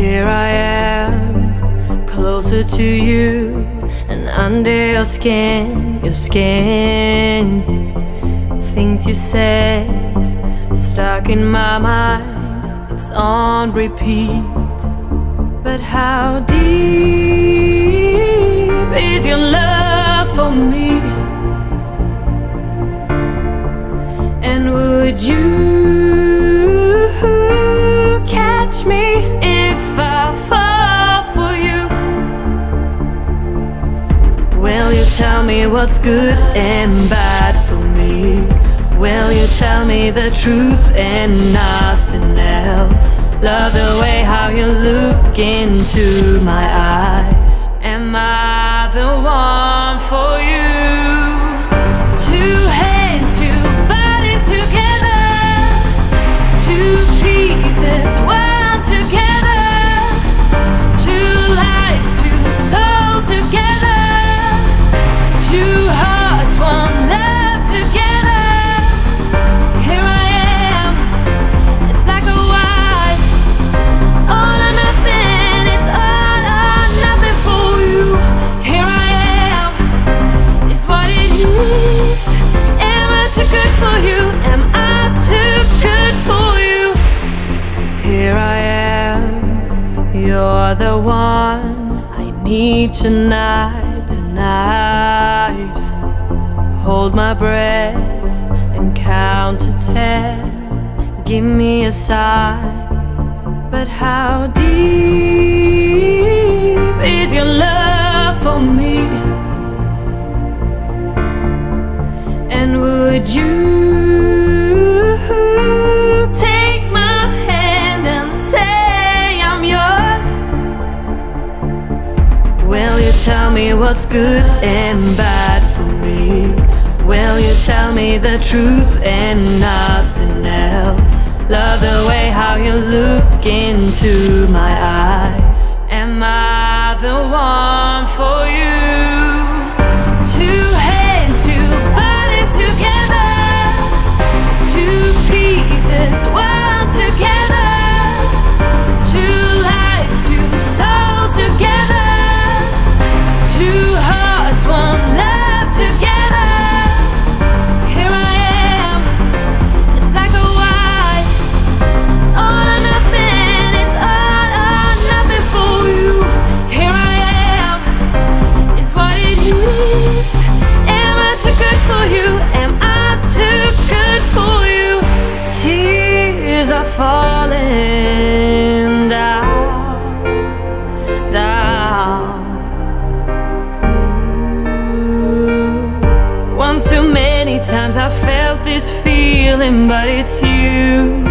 Here I am, closer to you, and under your skin, your skin. Things you said, stuck in my mind, it's on repeat. But how deep is your love for me? And would you catch me if I fall for you? Will you tell me what's good and bad for me? Will you tell me the truth and nothing else? Love the way how you look into my eyes. Am I the one for you? Two hands, two bodies together, two pieces wound together, two lives, two souls together, two hearts, one love together. Here I am, it's black or white. You're the one I need tonight, tonight. Hold my breath and count to 10. Give me a sign. But how deep is your love for me? And would you take my hand and say I'm yours? Will you tell me what's good and bad for me? Will you tell me the truth and nothing else? Love the way how you look into my eyes. Am I the one for you? Two hands, two bodies together, two pieces wound together, two lives, two souls together, two hearts, one love together. Here I am, it's black or white, all or nothing, it's all or nothing for you. Here I am, it's what it is. Am I too good for you? Am I too good for you? Tears are falling down, down. Once too many times I felt this feeling, but it's you.